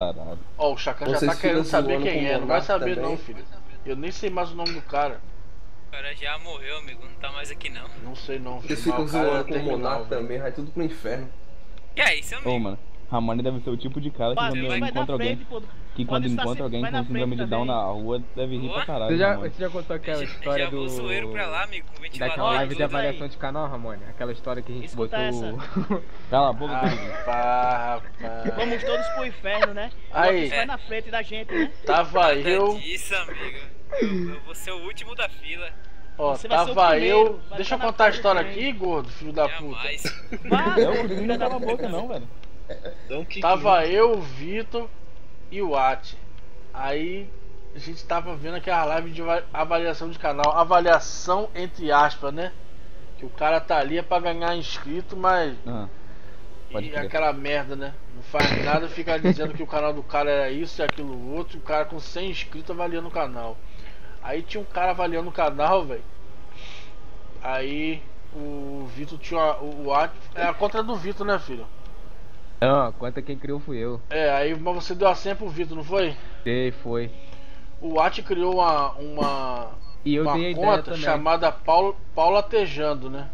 Caralho. Ó, o Chacan já tá querendo saber quem é, não vai saber também. Não, filho. Eu nem sei mais o nome do cara. O cara já morreu, amigo, não tá mais aqui não. Não sei não, filho. Eles ficam zoando com o Monark também, vai tudo pro inferno. Que é isso, amigo? Ô, mano, Ramone deve ser o tipo de cara que quando encontra alguém com síndrome de Down na rua, deve rir pra caralho. Você já contou aquela história do... Eu já vou zoeiro pra lá, amigo, com ventilador. Daquela live de avaliação aí de canal, Ramone? Aquela história que a gente botou... Cala a boca, rapaz. Vamos todos pro inferno, né? Aí. Vai na frente da gente, né? Tava eu... Isso, amigo. Eu vou ser o último da fila. Ó, tava eu... Deixa eu contar a história aqui, gordo, filho da puta. Não, não dava boca não, velho. Então, tava eu, o Vitor e o Ati. Aí a gente tava vendo aquela live de avaliação de canal. Avaliação entre aspas, né? Que o cara tá ali é pra ganhar inscrito, mas... E aquela merda, né? Não faz nada, fica dizendo que o canal do cara era isso e aquilo outro. E o cara com 100 inscritos avaliando o canal. Aí tinha um cara avaliando o canal, velho. Aí o Vitor tinha... O Ati... É a conta do Vitor, né, filho? Não, conta quem criou fui eu. É, aí você deu a senha pro Vitor, não foi? Sei, foi. O Ati criou uma conta chamada Paula Tejando, né?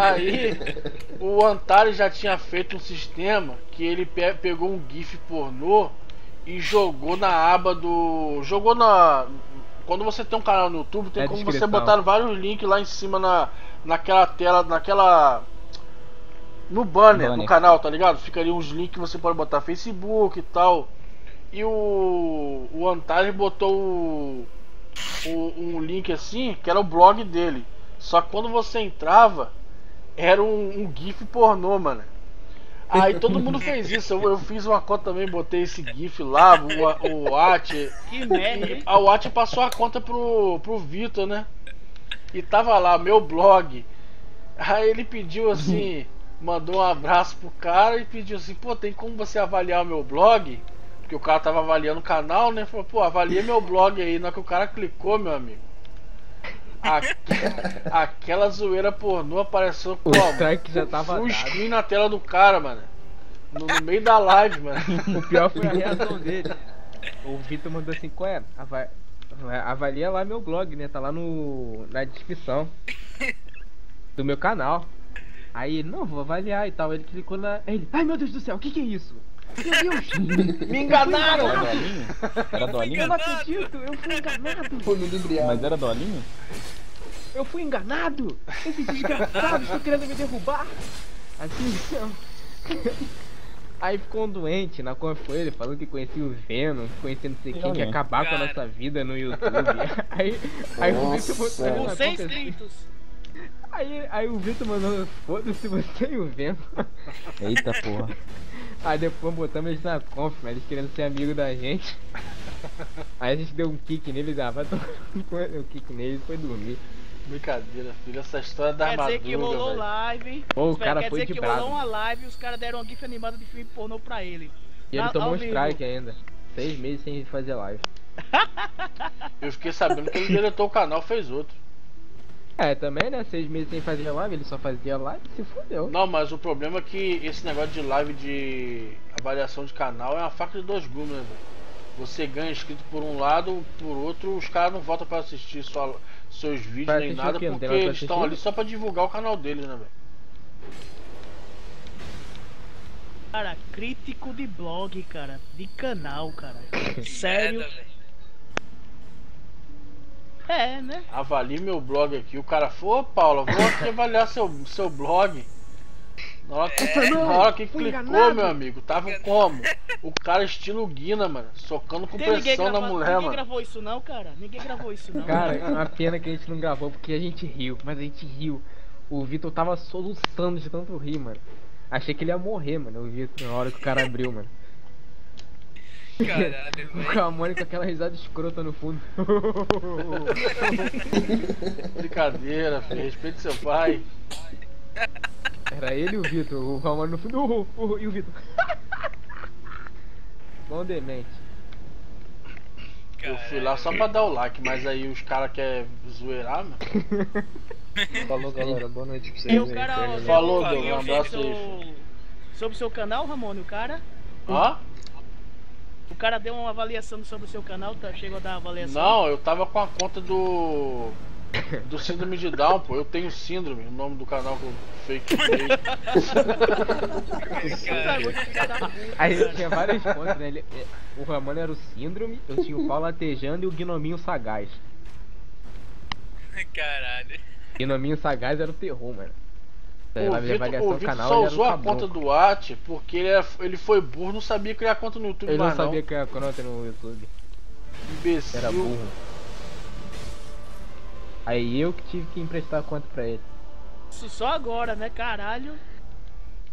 Aí o Antares já tinha feito um sistema que ele pegou um GIF pornô e jogou na aba do... Jogou na... Quando você tem um canal no YouTube, tem como você botar vários links lá em cima naquela tela, no banner do canal, tá ligado? Fica ali uns links que você pode botar Facebook e tal. E o Antares botou um link assim, que era o blog dele. Só que quando você entrava, era um GIF pornô, mano. Aí todo mundo fez isso. Eu fiz uma conta também, botei esse GIF lá, o Ati. Que merda. O Ati passou a conta pro Vitor, né? E tava lá, meu blog. Aí ele pediu assim... Mandou um abraço pro cara e pediu assim: pô, tem como você avaliar o meu blog? Porque o cara tava avaliando o canal, né? Falou: pô, avalia meu blog aí. Na hora que o cara clicou, meu amigo, aquela zoeira pornô apareceu como? Full screen na tela do cara, mano. No meio da live, mano. O pior foi a reação dele. O Vitor mandou assim: qual é? Avalia lá meu blog, né? Tá lá na descrição do meu canal. Aí ele, não, vou avaliar e tal. Ele clicou na... Ele, ai meu Deus do céu, o que é isso? Meu Deus! Me enganaram! Era dolinho? Eu não acredito, eu fui enganado! Mas era dolinho? Eu fui enganado! Esses desgraçados estão querendo me derrubar! Assim, então... Aí ficou um doente na conta foi ele, falando que conhecia o Venom, que conhecia não sei quem, que ia acabar com a nossa vida no YouTube. Aí o Vitor botou ele na conta assim. Aí o Vitor mandou, foda-se você e o Venom. Eita porra. Aí depois botamos eles na conf, mas eles querendo ser amigos da gente. Aí a gente deu um kick neles, vai tomar um kick neles e foi dormir. Brincadeira, filho, essa história da armadura. Quer dizer que rolou véio. Live. Pô, o cara foi de bravo. Quer dizer que rolou uma live e os caras deram uma gif animada de filme pornô pra ele. E ele tomou um strike ainda. 6 meses sem fazer live. Eu fiquei sabendo que ele deletou o canal e fez outro. É, também, né? 6 meses sem fazer live, ele só fazia live e se fodeu. Não, mas o problema é que esse negócio de live de avaliação de canal é uma faca de 2 gumes, né, velho? Você ganha inscrito por um lado, por outro, os caras não voltam pra assistir seus vídeos pra nem nada, porque eles estão ali só pra divulgar o canal deles, né, velho? Cara, crítico de blog, cara, de canal, cara. Sério? Merda, é, né? Avalie meu blog aqui. O cara falou: ô Paula, vou aqui avaliar seu blog. Na hora que clicou, enganado, meu amigo, tava como? O cara estilo Guina, mano, socando com pressão na mulher, mano. Ninguém gravou isso não, cara. Ninguém gravou isso não. Cara, é uma pena que a gente não gravou, porque a gente riu, mas a gente riu. O Vitor tava soluçando de tanto rir, mano. Achei que ele ia morrer, mano, o Vitor, na hora que o cara abriu, mano. Caralho, o Ramone com aquela risada escrota no fundo. Brincadeira, filho. Respeite seu pai. Era ele e o Vitor. O Ramone no fundo. E o Vitor. Bom demente. Eu fui lá só pra dar o like, mas aí os caras querem zoeirar, mano. Falou, galera. Boa noite pra vocês. Falou, galera. Um abraço aí. Sobre o seu canal, Ramone, o cara? Ó. O cara deu uma avaliação sobre o seu canal, tá? Chegou a dar uma avaliação? Não, eu tava com a conta do... do síndrome de Down, pô. Eu tenho síndrome, o nome do canal que eu fake. Aí eu tinha várias contas, né? O Ramone era o síndrome, eu tinha o pau latejando e o gnominho sagaz. Caralho. O gnominho sagaz era o terror, mano. O Vitor só usou a conta do At porque ele foi burro, não sabia criar conta no YouTube. Ele não sabia criar conta no YouTube. Imbecil. Era burro. Aí eu que tive que emprestar a conta pra ele. Isso só agora, né, caralho?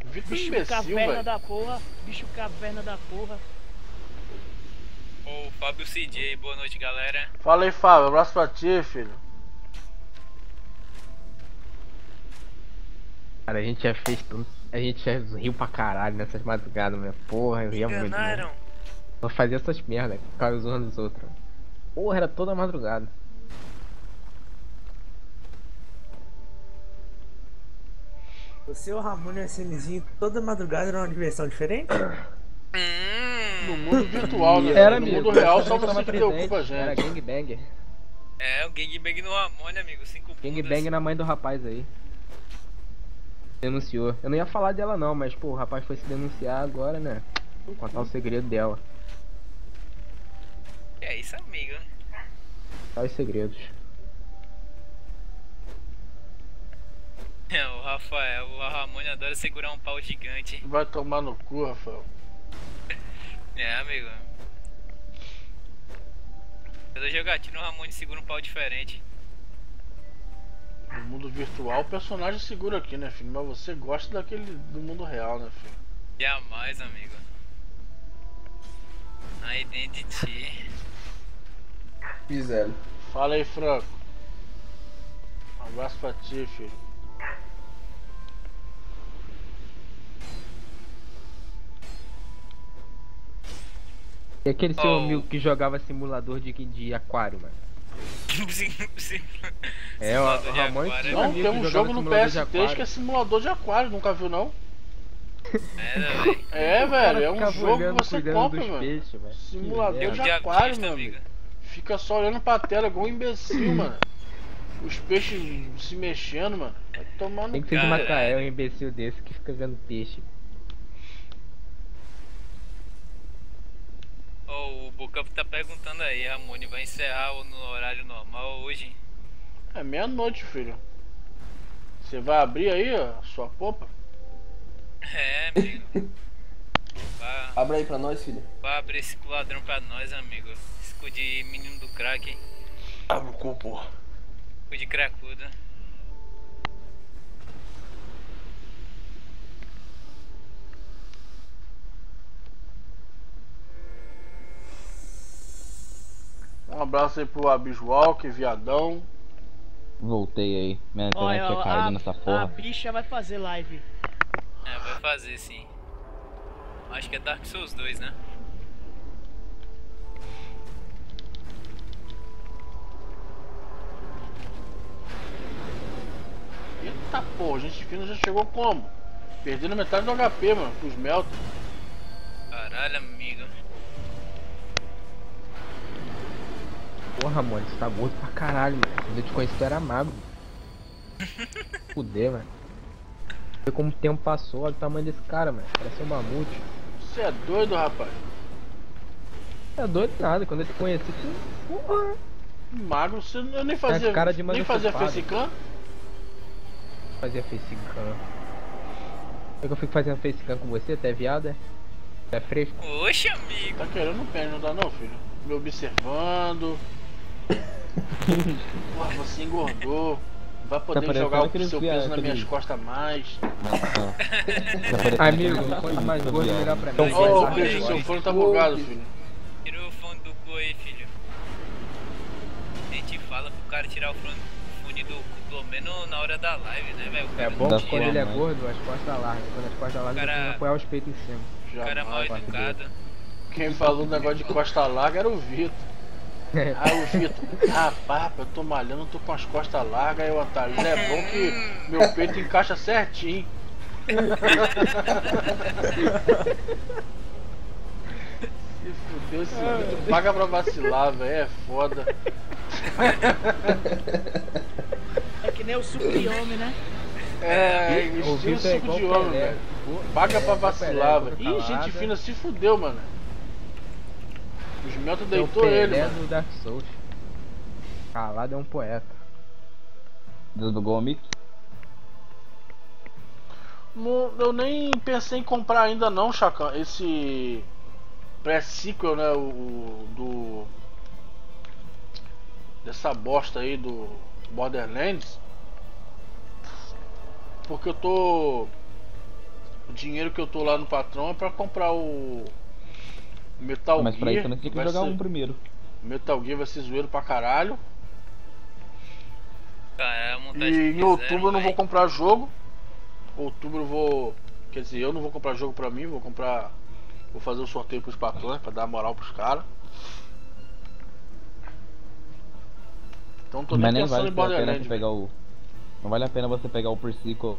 Vitor imbecil, velho. Bicho caverna da porra. Bicho caverna da porra. Ô, Fábio CJ, boa noite, galera. Fala aí, Fábio. Abraço pra ti, filho. Cara, a gente já fez tudo. A gente já riu pra caralho nessas madrugadas, minha porra, eu ria muito. Só fazia essas merdas, ficava zoando os outros. Porra, era toda madrugada. O seu Ramone e o Senizinho toda madrugada era uma diversão diferente? No mundo virtual, né? Era no amigo. Mundo real só você que preocupa, gente. Era gangbang. É, o gangbang no Ramone, amigo. 5 pontos. Gangbang na mãe do rapaz aí. Denunciou. Eu não ia falar dela não, mas pô, o rapaz foi se denunciar agora, né? Vou contar o segredo dela. É isso, amigo. Olha os segredos. É, o Rafael, o Ramone adora segurar um pau gigante. Vai tomar no cu, Rafael. É, amigo. Cada jogatina o Ramone segura um pau diferente. No mundo virtual o personagem segura aqui, né, filho? Mas você gosta daquele do mundo real, né, filho? Jamais, amigo. A identidade. Piselho. Fala aí, Franco. Um abraço pra ti, filho. E aquele seu amigo que jogava simulador de aquário, mano? É, ó, o Ramon não, tem um jogo no PS3 que é simulador de aquário, nunca viu não? É, velho, é um jogo que você compra, mano. Simulador de aquário, meu amigo. Fica só olhando pra tela, igual um imbecil, mano. Os peixes se mexendo, mano. Vai tomar no. Tem que ser de Macaé, um imbecil desse que fica vendo peixe. O Bocampo tá perguntando aí, Ramone, vai encerrar no horário normal hoje? É meia-noite, filho. Você vai abrir aí a sua popa? É, amigo. Abre aí pra nós, filho. Vai abrir esse coladrão pra nós, amigo. Esco de menino do crack, hein? Abre o cu, porra. Esco de cracuda. Um abraço aí pro Abiswalk, viadão. Voltei aí, minha internet tinha caído nessa porra. A bicha vai fazer live. É, vai fazer sim. Acho que é Dark Souls 2, né? Eita porra, a gente fina já chegou como? Perdendo metade do HP, mano, pros melt. Caralho, amigo. Porra, Ramone, você tá gordo pra caralho, mano. Quando eu te conheci, tu era magro. Fudeu, mano. Vê como o tempo passou, olha o tamanho desse cara, mano. Parece um mamute. Você é doido, rapaz? Você é doido nada, quando eu te conheci, tu... Porra. Magro, você... eu nem fazia... É cara de nem fazia facecam? Fazia facecam. É que eu fico fazendo facecam com você, até viado, é? Você é fresco? Oxe, amigo. Tá querendo o pé, não dá não, filho. Me observando. Porra, você engordou. Vai poder tá jogar o seu peso nas minhas costas mais. Não. Amigo, quanto mais gordo, melhor pra mim. Ô, beijo, seu fone tá bugado, filho. Tirou o fone do cu aí, filho. A gente fala pro cara tirar o fone do cu, pelo menos na hora da live, né, velho? É bom que quando ele é gordo, as costas largas. Quando as costas largas, ele tem que apoiar os peitos em cima. O cara mal educado. Quem falou do negócio de costa larga era o Vitor. Ah, o Vitor, rapaz, eu tô malhando, tô com as costas largas, aí o Otário, é bom que meu peito encaixa certinho. fudeu esse vídeo, paga pra vacilar, velho, é foda. É que nem o suco de homem, né? É, estilo suco de homem, velho. Paga pra vacilar, velho. Ih, gente fina se fudeu, mano. O Gilberto deitou ele, mano. Dark Souls. Calado é um poeta. Deus do Gomic. Eu nem pensei em comprar ainda não, Chacan, esse pré-sequel, né, dessa bosta aí do Borderlands, porque eu tô, o dinheiro que eu tô lá no patrão é pra comprar o Metal Gear. Mas pra isso também tem que jogar um primeiro. Metal Gear vai ser zoeiro pra caralho. E em outubro eu não vou comprar jogo. Outubro eu vou... Quer dizer, eu não vou comprar jogo pra mim, vou comprar... Vou fazer um sorteio pros patrões, pra dar moral pros caras. Então tô nem pensando em Borderlands. Não vale a pena você pegar o Persico.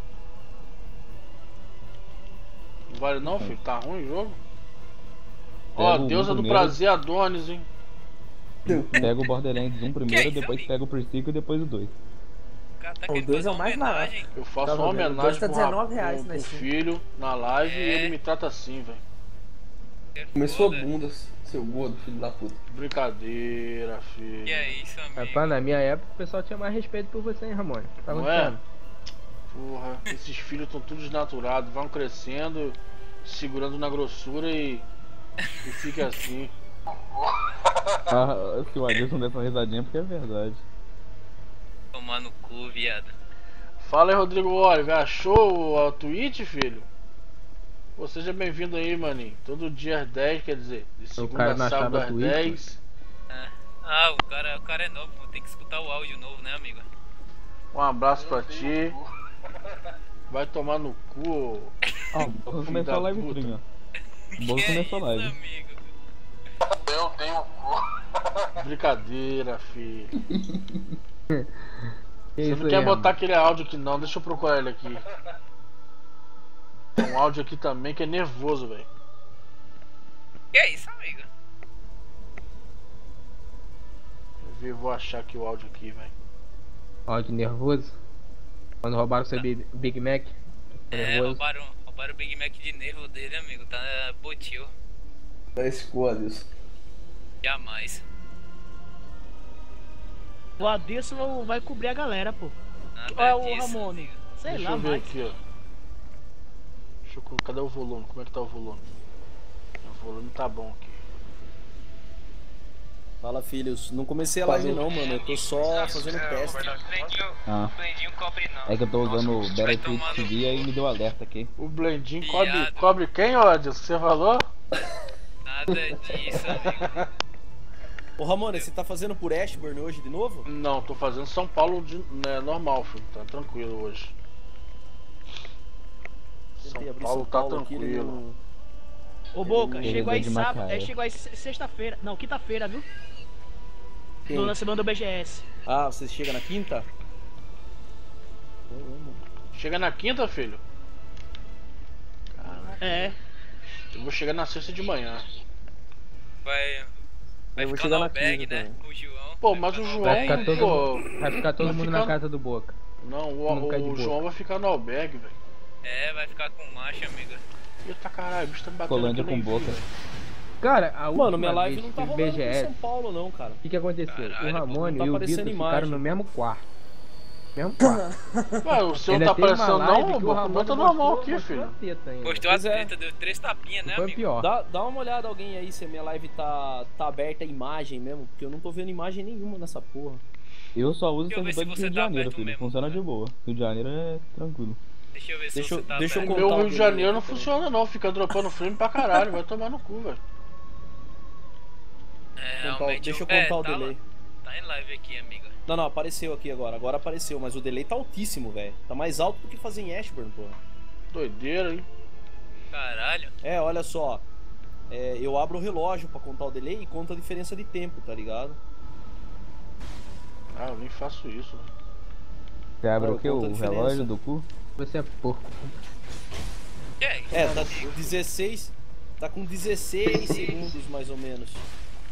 Não vale não, filho? Tá ruim o jogo? Ó, deusa do prazer Adonis, hein? Pega o Borderlands 1 primeiro, depois pega o Persico e depois o 2. O 2 é o mais barato. Eu faço uma homenagem pro meu filho na live e ele me trata assim, velho. Começou a bunda, seu gordo, filho da puta. Brincadeira, filho. Que é isso, amigo? Rapaz, na minha época o pessoal tinha mais respeito por você, hein, Ramone? Tá acontecendo? Porra, esses filhos estão tudo desnaturados, vão crescendo, segurando na grossura e fica assim. Ah, se o Adilson der uma risadinha porque é verdade. Tomar no cu, viado. Fala aí, Rodrigo Oliver, achou a Twitch, filho? Pô, seja bem-vindo aí, maninho. Todo dia às 10, quer dizer, de segunda a sábado às 10. Ah, o cara é novo, vou ter que escutar o áudio novo, né, amigo? Um abraço pra ti. Vai tomar no cu. Ah, o Borro começou a live, Rodrigo. O Borro começou a live. Eu tenho cu. Brincadeira, filho. Você não quer botar aquele áudio aqui não, deixa eu procurar ele aqui. Tem um áudio aqui também que é nervoso, velho. Que é isso, amigo? Eu vou achar aqui o áudio aqui, velho. Áudio nervoso? Quando roubaram seu Big Mac? É, roubaram o Big Mac de nervo dele, amigo, tá botil. Tá escolhas. Jamais. O Adilson vai cobrir a galera, pô. Ou é o Ramone? Sei lá, mano. Deixa eu ver aqui, ó. Deixa eu colocar. Cadê o volume? Como é que tá o volume? O volume tá bom aqui. Fala, filhos. Não comecei a live não, mano. Eu tô só fazendo teste. Ah. É que eu tô usando o Battlefield TV e aí me deu alerta aqui. O Blendinho cobre quem, ó, Adilson? Você falou? Nada disso, amigo. Ô Ramone, você tá fazendo por Ashburn hoje de novo? Não, tô fazendo São Paulo né, normal, filho. Tá tranquilo hoje. São Paulo tá tranquilo. Ô Boca, chegou aí sábado, chegou aí sexta-feira, não, quinta-feira, viu? Sim. No lançamento do BGS. Ah, você chega na quinta? Chega na quinta, filho? Caraca. É. Eu vou chegar na sexta de manhã. Vai ficar no bag, né? O João. Pô, mas o João vai ficar todo mundo na casa do Boca. Não, o João vai ficar no albergue, velho. É, vai ficar com macho, amiga. Eita caralho, o bicho tá me batendo. Colândia com Boca. Cara, a última minha live não tá rolando em São Paulo não, cara. O que aconteceu? Caralho, o Ramone e o Vitor ficaram no mesmo quarto. Mesmo quarto. Ué, o seu tá aparecendo não, o meu tá normal aqui, filho. Postou as treta, deu 3 tapinhas, né, amigo? Pior. Dá uma olhada alguém aí se a minha live tá aberta a imagem mesmo, porque eu não tô vendo imagem nenhuma nessa porra. Eu só uso essas bugs do Rio de Janeiro, filho. Funciona de boa. Rio de Janeiro é tranquilo. Deixa eu ver se você tá aberto. O meu Rio de Janeiro não funciona não, fica dropando frame pra caralho, vai tomar no cu, velho. É, deixa eu contar o delay. Tá em live aqui, amigo. Não, apareceu aqui agora apareceu, mas o delay tá altíssimo, velho. Tá mais alto do que fazer em Ashburn, porra. Doideira, hein? Caralho. É, olha só. É, eu abro o relógio pra contar o delay e conto a diferença de tempo, tá ligado? Ah, eu nem faço isso. Você abre o que? O relógio do cu? Você é porco. É, tá 16 Tá com 16 segundos, mais ou menos.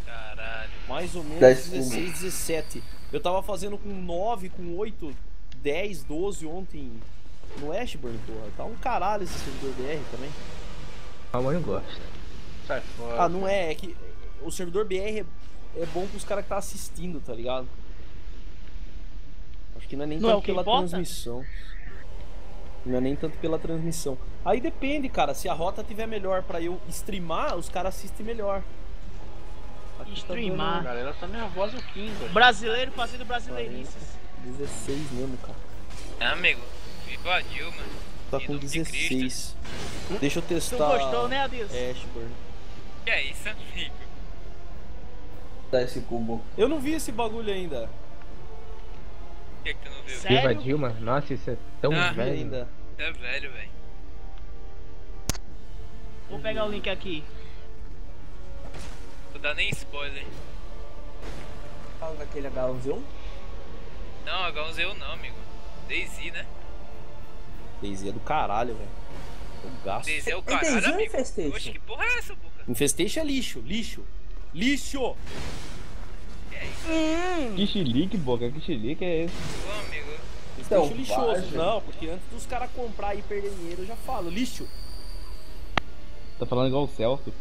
Caralho. Mais ou menos 16, 17. Eu tava fazendo com 9, com 8, 10, 12 ontem no Ashburn, porra. Tá um caralho esse servidor BR também. Ah, mas eu gosto. Sai fora. Ah, não é. É que o servidor BR é bom pros caras que tá assistindo, tá ligado? Acho que não é nem tanto pela transmissão. Não é nem tanto pela transmissão. Aí depende, cara. Se a rota tiver melhor pra eu streamar, os caras assistem melhor. Aqui streamar. Tá, galera, tá nervosa o 15. Brasileiro fazendo brasileirices. 16 mesmo, cara. Ah, amigo. Viva a Dilma. Tá com 16. Deixa eu testar. Tu gostou, né, Adilson? Ashburn. Que é isso, amigo? Dá esse combo. Eu não vi esse bagulho ainda. Por que tu não viu? Sério? Viva Dilma? Nossa, isso é tão velho ainda. É velho, velho. Vou pegar o link aqui. Não dá nem spoiler. Fala daquele H1Z1? Não, H1Z1 não, amigo. DayZ, né? DayZ é do caralho, velho. O gasto. DayZ é o caralho, amigo. Infestation? Oxe, que porra é essa, boca? Infestation é lixo, lixo. Lixo! Que xilique, boca, que xilique é esse? Ô, amigo. Então, lixo lixoso, baixo. Não, porque antes dos caras comprar e perder dinheiro, eu já falo, lixo. Tá falando igual o Celso.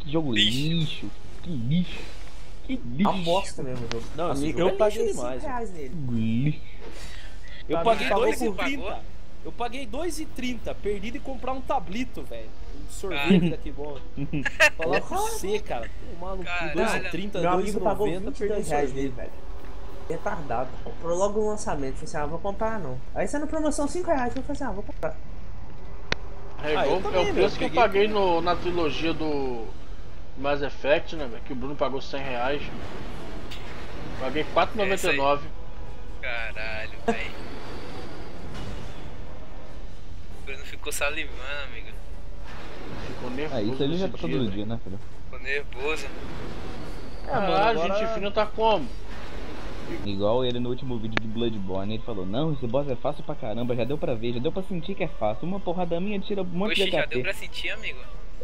Que jogo lixo. Que lixo. Que lixo. Amostra mesmo, jogo. Não, amigo, eu paguei demais. Nele. Eu paguei 2,30. Eu paguei 2,30, perdi de comprar um tablito, velho. Um sorvete daqui bom. Falar com você, cara. Tomar no cu, 2,30, 2,90, perdi reais dele, velho. Retardado. Comprou logo o lançamento, falei assim, ah, vou comprar não. Aí saiu na promoção 5 reais, eu falei assim, ah, vou comprar. É o preço que eu paguei na trilogia do Mass Effect, né, velho? Que o Bruno pagou 100 reais. Paguei 4,99. Caralho, velho. O Bruno ficou salivando, amigo. Ficou nervoso. Ah, isso ele já tá todo dia, né, filho? Ficou nervoso. Caralho, agora... gente fina tá como? Igual ele no último vídeo de Bloodborne, ele falou, não, esse boss é fácil pra caramba, já deu pra ver, já deu pra sentir que é fácil, uma porrada minha tira um monte de HP. Já deu pra sentir, amigo?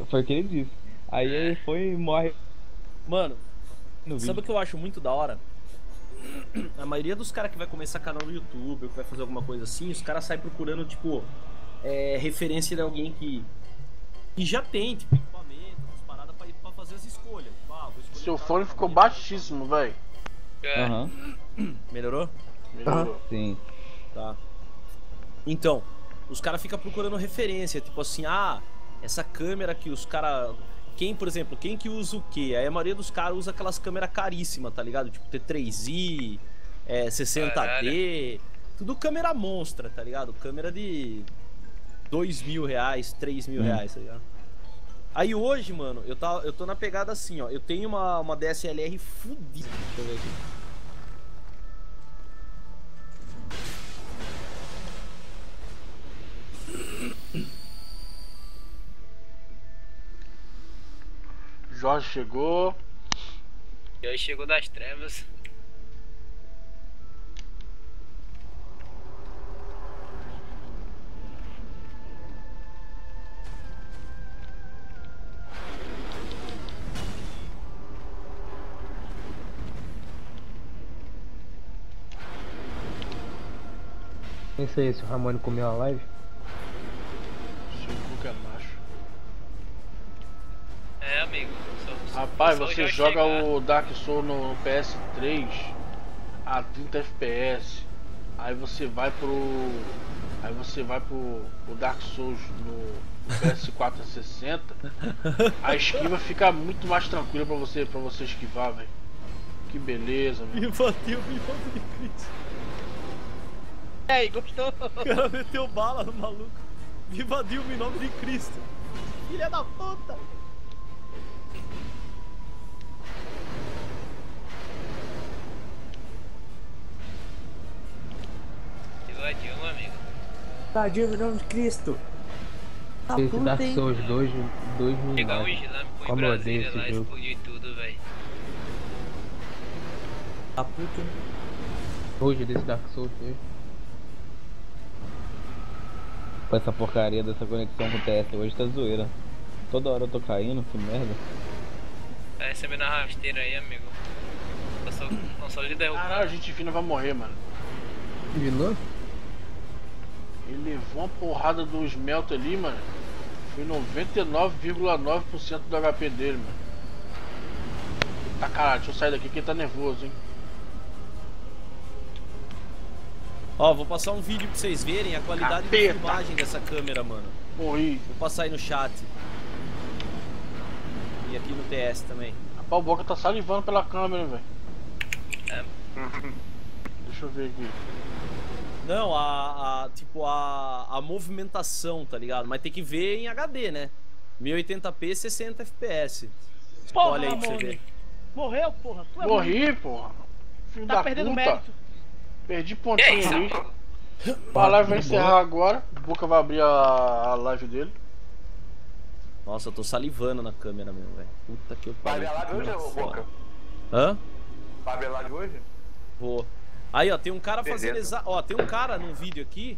Foi o que ele disse. Aí ele foi e morre. Mano, sabe o que eu acho muito da hora? A maioria dos caras que vai começar canal no YouTube, ou que vai fazer alguma coisa assim, os caras saem procurando, tipo, referência de alguém que já tem, tipo, equipamento, umas paradas pra fazer as escolhas. Tipo, ah, seu fone ficou baixíssimo, velho. Melhorou? Melhorou. Sim. Tá. Então, os caras ficam procurando referência, tipo assim, ah, essa câmera que os caras... Quem, por exemplo, quem que usa o quê? Aí a maioria dos caras usa aquelas câmeras caríssimas, tá ligado? Tipo T3i, 60D, caralho. Tudo câmera monstra, tá ligado? Câmera de 2 mil reais, 3 mil reais, tá ligado? Aí hoje, mano, eu tô na pegada assim, ó. Eu tenho uma DSLR fudida. Deixa eu ver aqui. Jorge chegou. Jorge chegou das trevas. Pensa aí se o Ramone comeu a live. Seu Cuca é macho. É, amigo. Rapaz, você joga o Dark Souls no PS3 a 30 FPS. Aí você vai pro Dark Souls no PS4 a 60. A esquiva fica muito mais tranquila pra você esquivar, velho. Que beleza, velho. Me bateu, Cris. É, gostou? O cara meteu bala no maluco. Viva Dilma em nome de Cristo. Filha da puta. Viva Dilma, amigo. Viva Dilma em nome de Cristo. Tá esse puta, Dark Souls 2, chegar um islâmico em Brasília lá e explodir tudo, velho. Tá puto, né? Hoje desse Dark Souls 2. Essa porcaria dessa conexão com o TS hoje tá zoeira. Toda hora eu tô caindo, que merda. Tá recebendo a rasteira aí, amigo. Só de derrubar. Caralho, a gente fina vai morrer, mano. Vilã? Ele levou uma porrada do Smelto ali, mano. Foi 99,9% do HP dele, mano. Tá caralho, deixa eu sair daqui que ele tá nervoso, hein. Ó, vou passar um vídeo pra vocês verem a qualidade de imagem dessa câmera, mano. Morri. Vou passar aí no chat. E aqui no TS também. A pau-boca tá salivando pela câmera, velho. É. Deixa eu ver aqui. Não, tipo a movimentação, tá ligado? Mas tem que ver em HD, né? 1080p, 60 FPS. Porra, olha aí pra você ver. Morreu, porra. Tu é morri, porra. Filho tá da perdendo puta. Mérito. Perdi pontinho ali. A live vai encerrar agora. O Boca vai abrir a live dele. Nossa, eu tô salivando na câmera mesmo, velho. Puta que pariu. Vai ver a live hoje, ô Boca? Hã? Vai ver a live hoje? Vou. Aí, ó, tem um cara fazendo... Ó, tem um cara num vídeo aqui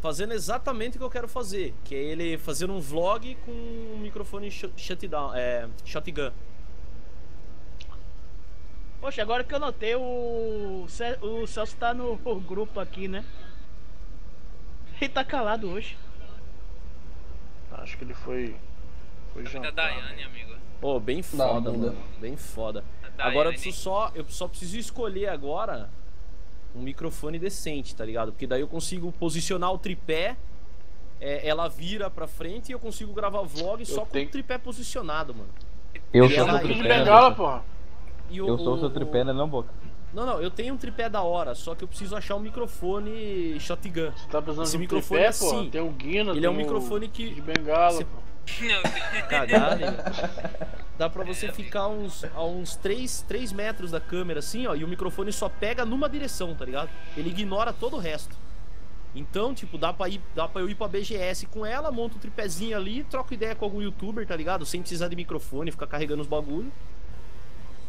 fazendo exatamente o que eu quero fazer. Que é ele fazendo um vlog com um microfone shotgun. Poxa, agora que eu notei, o Celso tá no grupo aqui, né? Ele tá calado hoje. Acho que ele foi jantar. Da Daiane, amigo. Pô, oh, bem foda, mano. Bem foda. Agora eu só preciso escolher agora um microfone decente, tá ligado? Porque daí eu consigo posicionar o tripé, ela vira pra frente e eu consigo gravar vlog só com o tripé posicionado, mano. Eu sou do tripé, porra. Eu sou o seu tripé, né, não, Boca? Não, não, eu tenho um tripé da hora, só que eu preciso achar um microfone shotgun. Você tá precisando de um microfone tripé, assim, pô? Tem um Guina, ele é um microfone que... de bengala, você... pô. Cagado, dá pra você ficar a uns 3 metros da câmera, assim, ó, e o microfone só pega numa direção, tá ligado? Ele ignora todo o resto. Então, tipo, dá pra eu ir pra BGS com ela, monto um tripézinho ali, troco ideia com algum youtuber, tá ligado? Sem precisar de microfone, ficar carregando os bagulhos.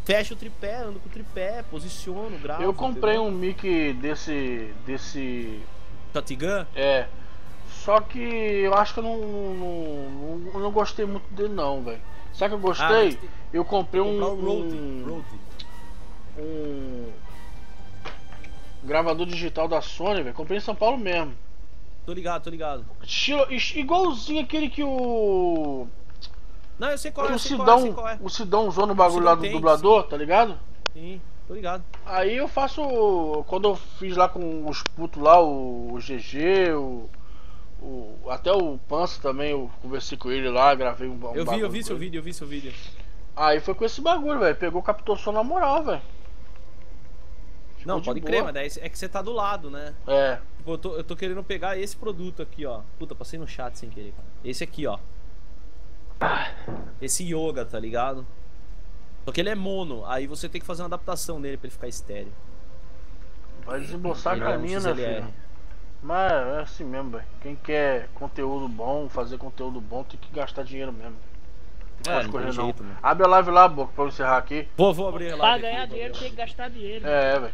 Fecha o tripé, ando com o tripé, posiciono, gravo. Eu comprei um mic desse... Shotgun? É. Só que eu acho que eu não gostei muito dele não, velho. Sabe que eu gostei? Eu comprei um gravador digital da Sony, velho. Comprei em São Paulo mesmo. Tô ligado, tô ligado. Igualzinho aquele que o... Não, eu sei qual é, o Sidão usou no bagulho lá do dublador, tá ligado? Sim, tô ligado. Aí eu faço... Quando eu fiz lá com os putos lá, o GG, até o Pança também, eu conversei com ele lá, gravei um bagulho. Eu vi seu vídeo. Aí foi com esse bagulho, velho. Pegou, captou som na moral, velho. Não, pode crer, mas é que você tá do lado, né? É. Tipo, eu tô querendo pegar esse produto aqui, ó. Puta, passei no chat sem querer, cara. Esse aqui, ó. Esse yoga, tá ligado? Só que ele é mono, aí você tem que fazer uma adaptação nele pra ele ficar estéreo. Vai desembolsar a camina, filho. Mas é assim mesmo, velho. Quem quer conteúdo bom, fazer conteúdo bom, tem que gastar dinheiro mesmo. Não pode correr não. Abre a live lá, Boca, pra eu encerrar aqui. Vou abrir a live. Pra ganhar dinheiro tem que gastar dinheiro. É, velho.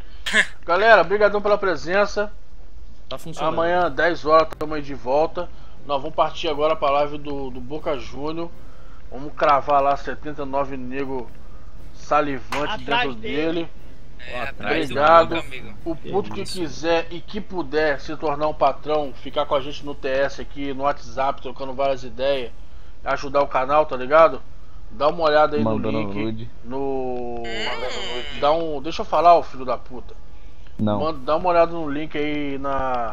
Galera, brigadão pela presença. Tá funcionando. Amanhã, 10 horas, tamo aí de volta. Nós vamos partir agora para a live do Boca Júnior. Vamos cravar lá 79 nego salivante atrás dentro dele. Obrigado. O puto que quiser e que puder se tornar um patrão, ficar com a gente no TS aqui, no WhatsApp, trocando várias ideias, ajudar o canal, tá ligado? Dá uma olhada aí no link. Deixa eu falar, ô filho da puta. Não. Mano, dá uma olhada no link aí na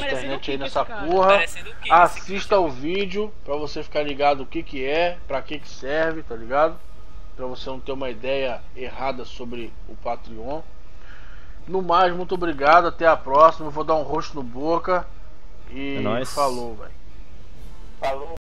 internet aí nessa porra. Assista o vídeo pra você ficar ligado o que é, pra que serve, tá ligado? Pra você não ter uma ideia errada sobre o Patreon. No mais, muito obrigado, até a próxima. Eu vou dar um rosto no Boca. E falou, velho. Falou.